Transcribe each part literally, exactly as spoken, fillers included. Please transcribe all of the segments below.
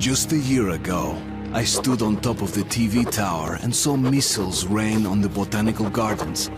Just a year ago, I stood on top of the T V tower and saw missiles rain on the botanical gardens,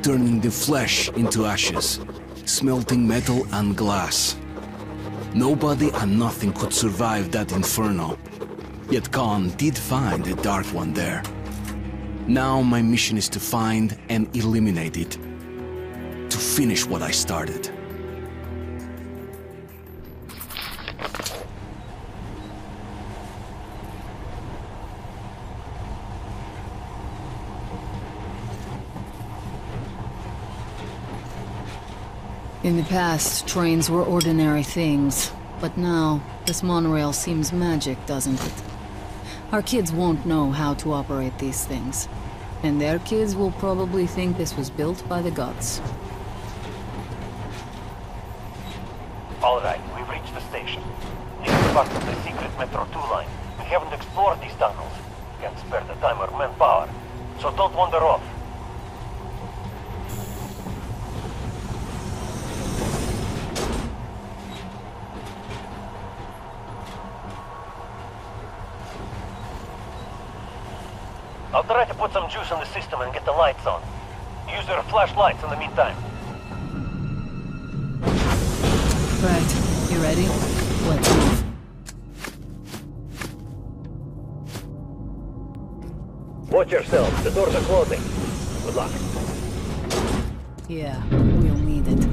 turning the flesh into ashes, smelting metal and glass. Nobody and nothing could survive that inferno. Yet Khan did find a Dark One there. Now my mission is to find and eliminate it, to finish what I started. In the past, trains were ordinary things, but now, this monorail seems magic, doesn't it? Our kids won't know how to operate these things, and their kids will probably think this was built by the gods. All right, we've reached the station. This is part of the secret Metro two line. We haven't explored these tunnels. Can't spare the time or manpower, so don't wander off. I'll try to put some juice in the system and get the lights on. Use your flashlights in the meantime. Right. You ready? Let's move. Watch yourselves. The doors are closing. Good luck. Yeah, we'll need it.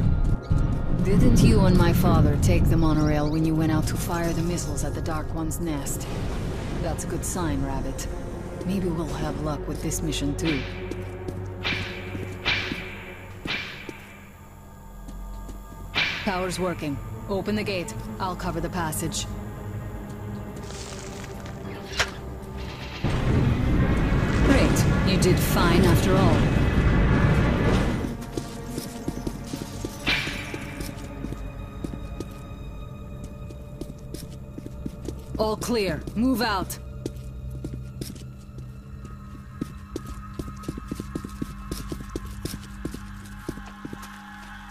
Didn't you and my father take the monorail when you went out to fire the missiles at the Dark One's nest? That's a good sign, Rabbit. Maybe we'll have luck with this mission, too. Power's working. Open the gate. I'll cover the passage. Great. You did fine after all. All clear. Move out.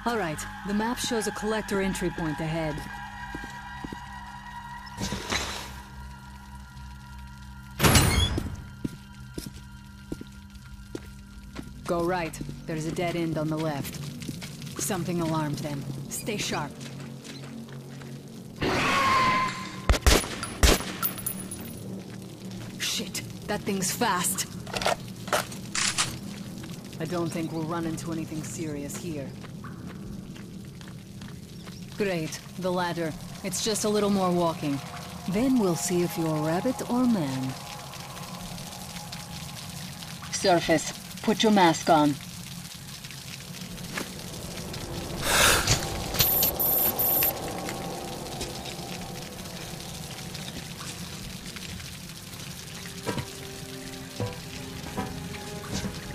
All right, the map shows a collector entry point ahead. Go right. There's a dead end on the left. Something alarmed them. Stay sharp. Shit, that thing's fast. I don't think we'll run into anything serious here. Great. The ladder. It's just a little more walking. Then we'll see if you're rabbit or man. Surface. Put your mask on.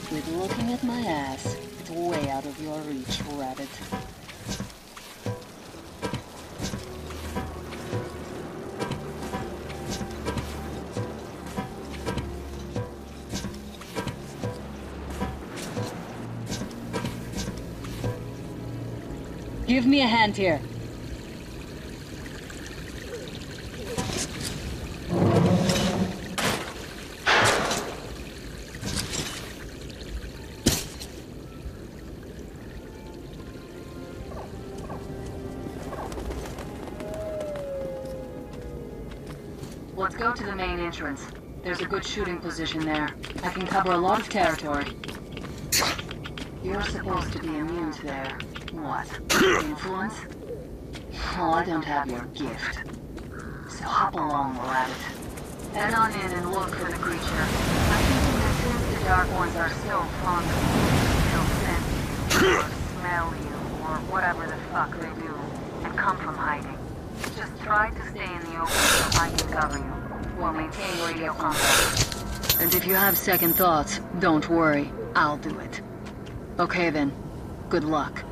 Keep looking at my ass. It's way out of your reach, Rabbit. Give me a hand here. Let's go to the main entrance. There's a good shooting position there. I can cover a lot of territory. You're supposed to be immune to there. What? Influence? Well, I don't have your gift. So hop along, Rabbit. Head on in and look for the creature. I think that since the Dark Ones are so fond of you, they'll sense you, or smell you, or whatever the fuck they do, and come from hiding. Just try to stay in the open so I can cover you. We'll maintain radio contact. And if you have second thoughts, don't worry. I'll do it. Okay then. Good luck.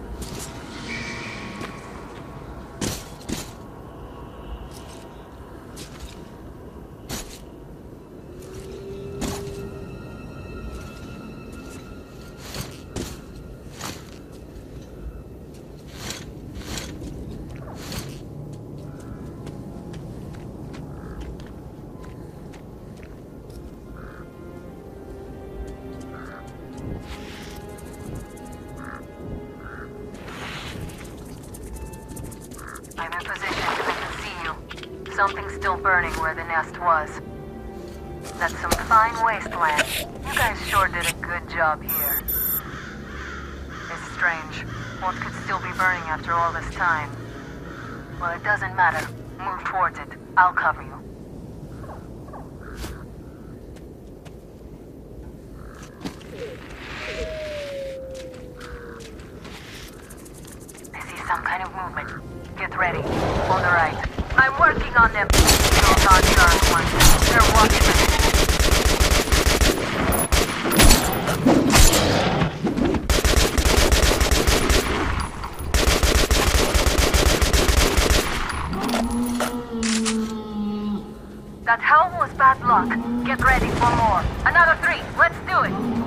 I'm in position. I can see you. Something's still burning where the nest was. That's some fine wasteland. You guys sure did a good job here. It's strange. What could still be burning after all this time? Well, it doesn't matter. Move towards it. I'll cover you. I see some kind of movement. Get ready. On the right. I'm working on them. Hold on, Dark One. They're watching me. That helm was bad luck. Get ready for more. Another three. Let's do it.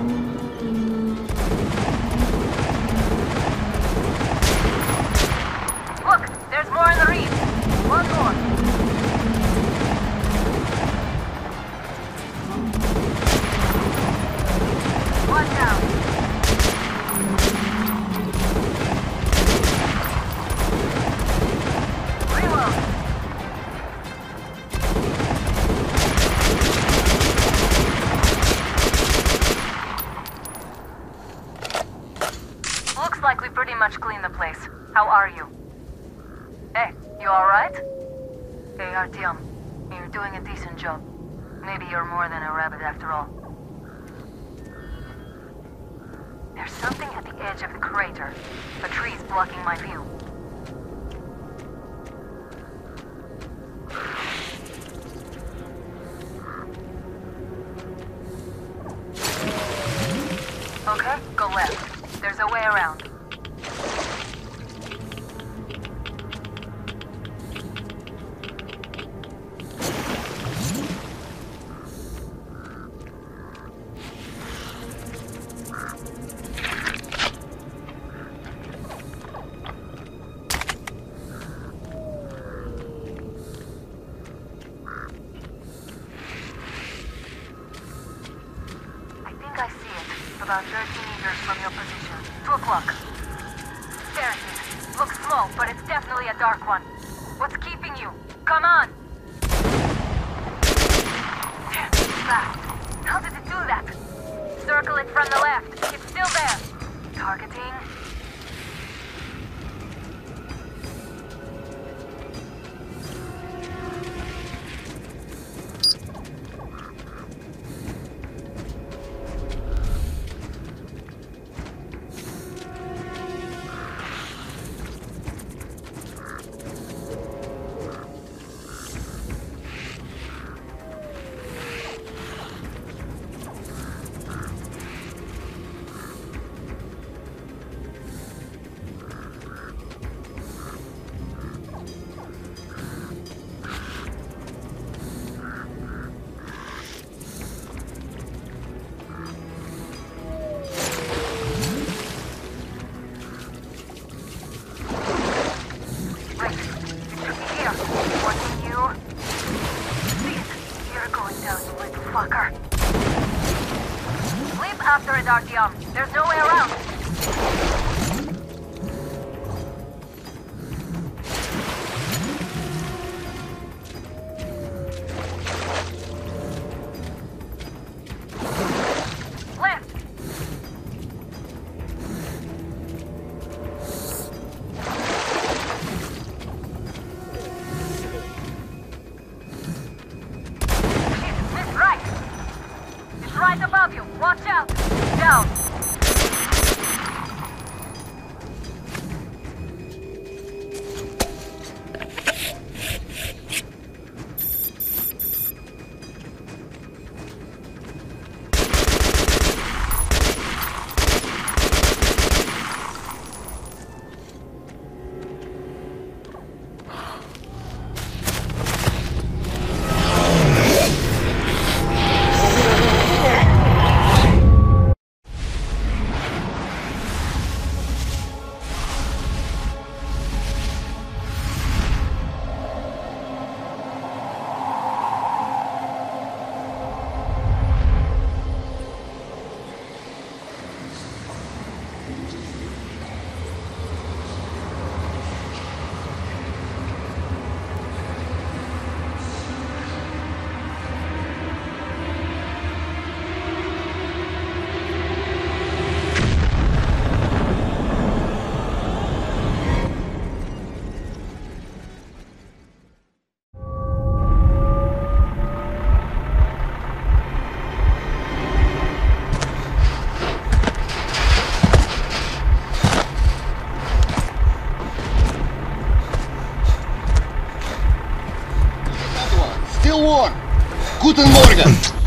Look, there's more in the reef. One more. One down. Much clean the place. How are you? Hey, you alright? Hey, Artyom. You're doing a decent job. Maybe you're more than a rabbit after all. There's something at the edge of the crater. A tree's blocking my view. Okay, go left. There's a way around. About thirty meters from your position. Two o'clock. There it is. Looks slow, but it's definitely a dark one. What's keeping you? Come on! Fast. How did it do that? Circle it from the left. It's still there. Targeting. After it, Artyom. There's no way around. Left. She's missed right. It's right above you. Watch out. Down. Guten Morgen!